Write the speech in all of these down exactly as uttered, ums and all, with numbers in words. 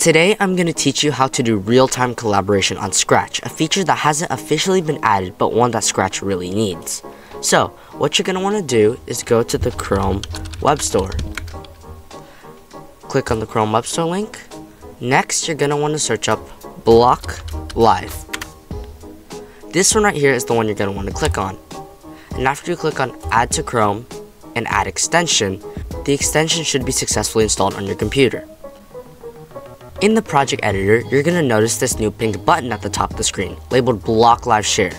Today, I'm going to teach you how to do real-time collaboration on Scratch, a feature that hasn't officially been added, but one that Scratch really needs. So, what you're going to want to do is go to the Chrome Web Store. Click on the Chrome Web Store link. Next, you're going to want to search up Block Live. This one right here is the one you're going to want to click on. And after you click on Add to Chrome and Add Extension, the extension should be successfully installed on your computer. In the project editor, you're going to notice this new pink button at the top of the screen, labeled Block Live Share.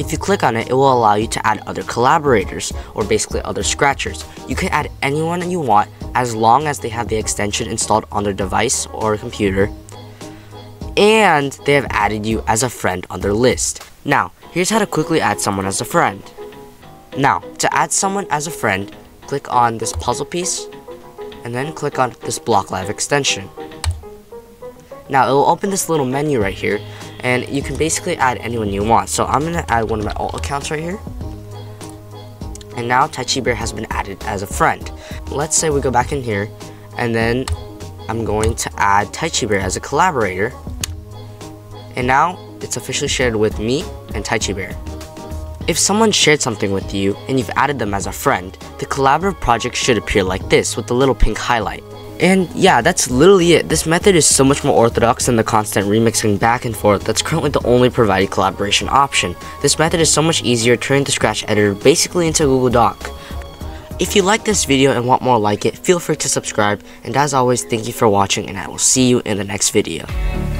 If you click on it, it will allow you to add other collaborators, or basically other Scratchers. You can add anyone you want, as long as they have the extension installed on their device or computer, and they have added you as a friend on their list. Now, here's how to quickly add someone as a friend. Now, to add someone as a friend, click on this puzzle piece, and then click on this Block Live extension. Now it will open this little menu right here, and you can basically add anyone you want. So I'm gonna add one of my alt accounts right here. And now Touchy Bear has been added as a friend. Let's say we go back in here, and then I'm going to add Touchy Bear as a collaborator. And now it's officially shared with me and Touchy Bear. If someone shared something with you and you've added them as a friend, the collaborative project should appear like this with the little pink highlight. And yeah, that's literally it. This method is so much more orthodox than the constant remixing back and forth that's currently the only provided collaboration option. This method is so much easier, turning the Scratch editor basically into Google Doc. If you like this video and want more like it, feel free to subscribe. And as always, thank you for watching, and I will see you in the next video.